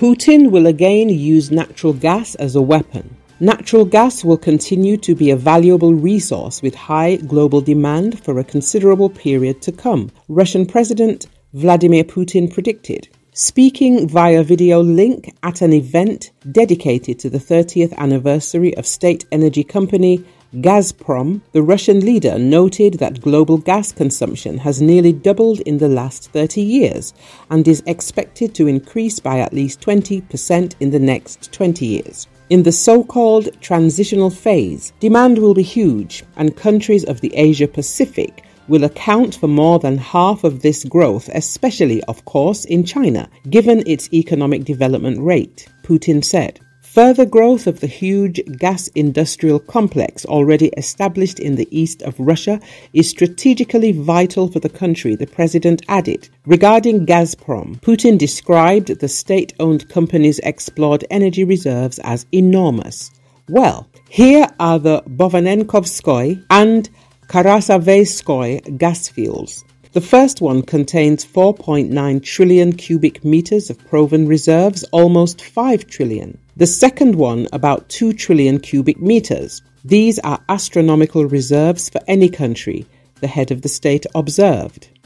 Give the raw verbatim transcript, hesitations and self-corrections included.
Putin will again use natural gas as a weapon. Natural gas will continue to be a valuable resource with high global demand for a considerable period to come, Russian President Vladimir Putin predicted. Speaking via video link at an event dedicated to the thirtieth anniversary of state energy company Gazprom, the Russian leader noted that global gas consumption has nearly doubled in the last thirty years and is expected to increase by at least twenty percent in the next twenty years. In the so-called transitional phase, demand will be huge, and countries of the Asia-Pacific will account for more than half of this growth, especially, of course, in China, given its economic development rate, Putin said. Further growth of the huge gas industrial complex already established in the east of Russia is strategically vital for the country, the president added. Regarding Gazprom, Putin described the state-owned company's explored energy reserves as enormous. Well, here are the Bovanenkovskoe and Karasavetskoe gas fields. The first one contains four point nine trillion cubic meters of proven reserves, almost five trillion. The second one, about two trillion cubic meters. These are astronomical reserves for any country, the head of the state observed.